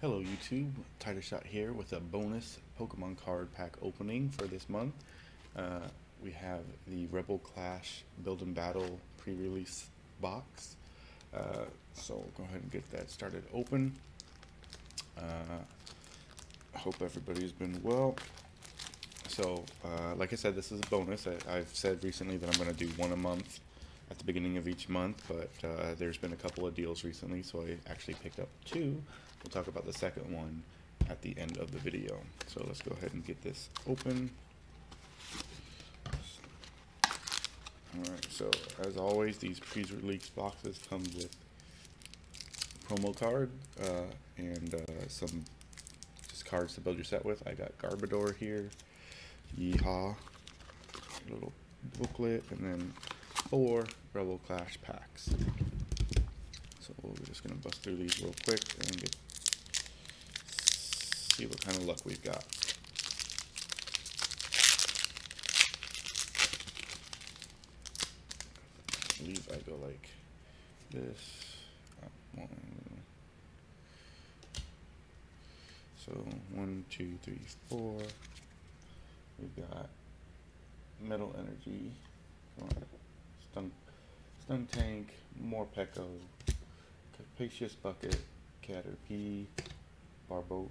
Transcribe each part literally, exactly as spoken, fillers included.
Hello YouTube, Tidushot here with a bonus Pokemon card pack opening for this month. Uh, we have the Rebel Clash Build and Battle pre-release box. Uh, so we'll go ahead and get that started open. I uh, hope everybody's been well. So uh, like I said, this is a bonus. I, I've said recently that I'm going to do one a month at the beginning of each month, but uh, there's been a couple of deals recently, so I actually picked up two. We'll talk about the second one at the end of the video. So let's go ahead and get this open. Alright, so as always, these pre-release boxes come with a promo card uh, and uh, some just cards to build your set with. I got Garbodor here, Yeehaw, a little booklet, and then four Rebel Clash packs. So we're just going to bust through these real quick and get, see what kind of luck we've got. I believe I go like this. One. So one, two, three, four. We've got Metal Energy, Stun, Stun Tank, Morpeko, Capacious Bucket, Caterpie, Barboach,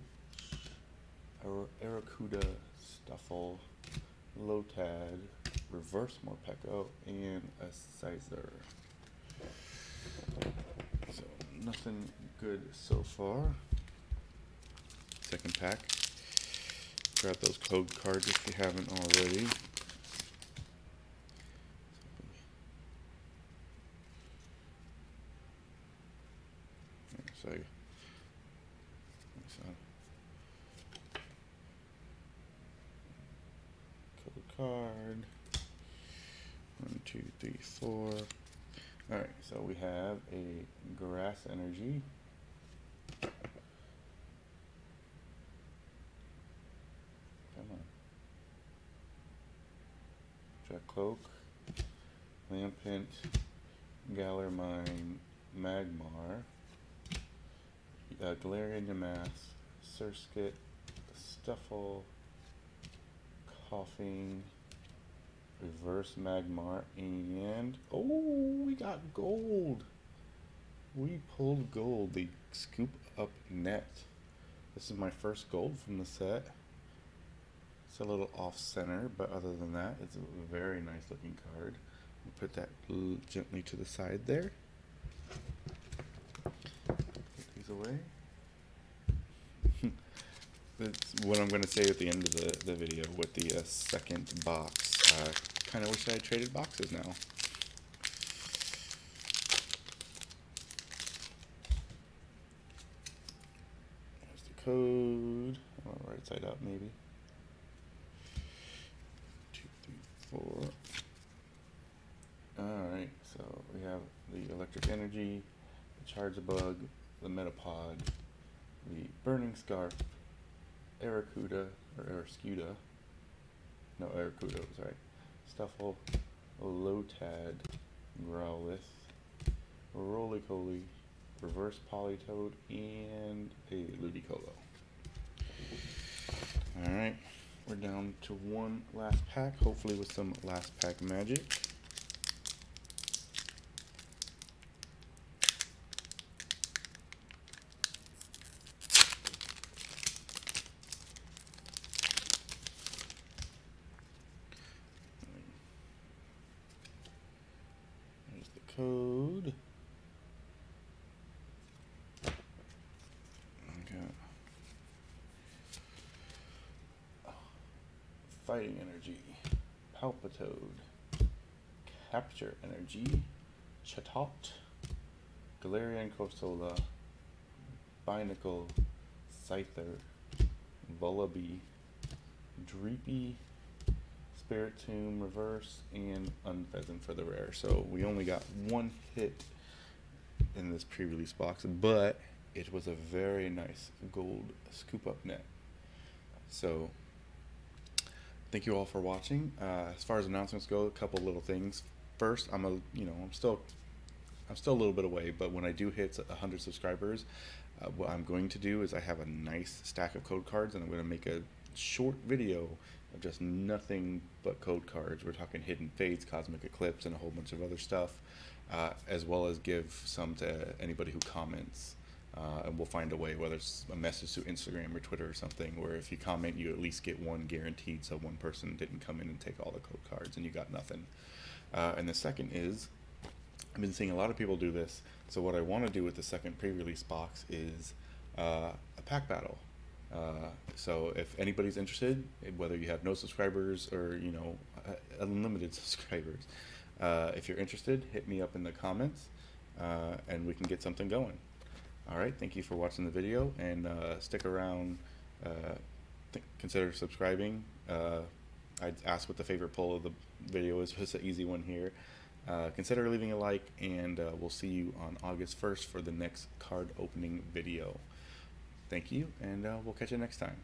Arrokuda, Stuffle, Lotad, Reverse Morpeko, and Escizer. So nothing good so far. Second pack. Grab those code cards if you haven't already. So, code card. One, two, three, four. All right. So we have a Grass Energy, come on, Chatot, Lampent, Galarmine, Magmar. Uh, Galarian Mass, Surskit, Stuffle, Koffing, Reverse Magmar, and oh, we got gold. We pulled gold, the Scoop Up Net. This is my first gold from the set. It's a little off-center, but other than that, it's a very nice looking card. We'll put that gently to the side there. Away. That's what I'm going to say at the end of the, the video with the uh, second box. I uh, kind of wish I had traded boxes now. There's the code. Oh, right side up, maybe. Two, three, four. Alright, so we have the Electric Energy, the Charge-a-Bug, the Metapod, the Burning Scarf, Arrokuda, or Arrokuda, no, Arrokuda was right, Stuffle, Lotad, Growlithe, Roly-coly, Reverse Polytoed, and a Ludicolo. Alright, we're down to one last pack, hopefully with some last pack magic. Code. Okay. Oh. Fighting Energy, Palpatoed, Capture Energy, Chatot, Galarian Corsola, Binacle, Scyther, Vullaby, Dreepy, Spirit Tomb, Reverse, and Unpheasant for the rare. So we only got one hit in this pre-release box, but it was a very nice gold Scoop Up Net. So thank you all for watching. Uh, as far as announcements go, a couple little things. First, I'm a you know I'm still I'm still a little bit away, but when I do hit one hundred subscribers, Uh, what I'm going to do is I have a nice stack of code cards, and I'm going to make a short video of just nothing but code cards. We're talking Hidden Fates, Cosmic Eclipse, and a whole bunch of other stuff, uh, as well as give some to anybody who comments. Uh, and we'll find a way, whether it's a message to Instagram or Twitter or something, where if you comment, you at least get one guaranteed, so one person didn't come in and take all the code cards and you got nothing. Uh, and the second is, I've been seeing a lot of people do this, so what I want to do with the second pre-release box is uh, a pack battle. Uh, so if anybody's interested, whether you have no subscribers or, you know, unlimited subscribers, uh, if you're interested, hit me up in the comments, uh, and we can get something going. Alright, thank you for watching the video, and uh, stick around, uh, th consider subscribing. Uh, I'd ask what the favorite poll of the video is, it's an easy one here. Uh, consider leaving a like, and uh, we'll see you on August first for the next card opening video. Thank you, and uh, we'll catch you next time.